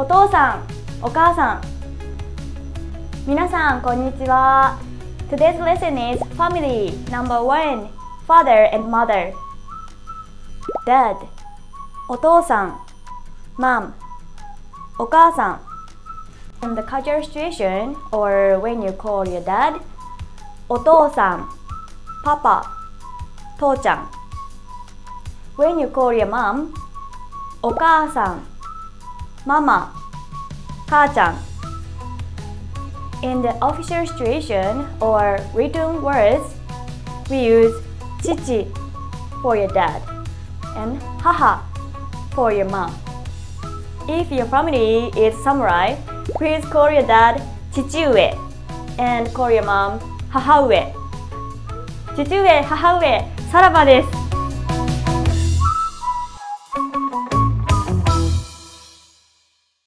お父さん、お母さん、皆さんこんにちは。Today's lesson is Family No.1 Father and Mother Dad お父さん Mom お母さん In the cultural situation or when you call your dad お父さん パパ 父ちゃん When you call your mom お母さんママ、母ちゃん In the official situation or written words, we use 父 for your dad and 母 for your mom. If your family is samurai, please call your dad 父上 and call your mom 母上。父上、母上、さらばです。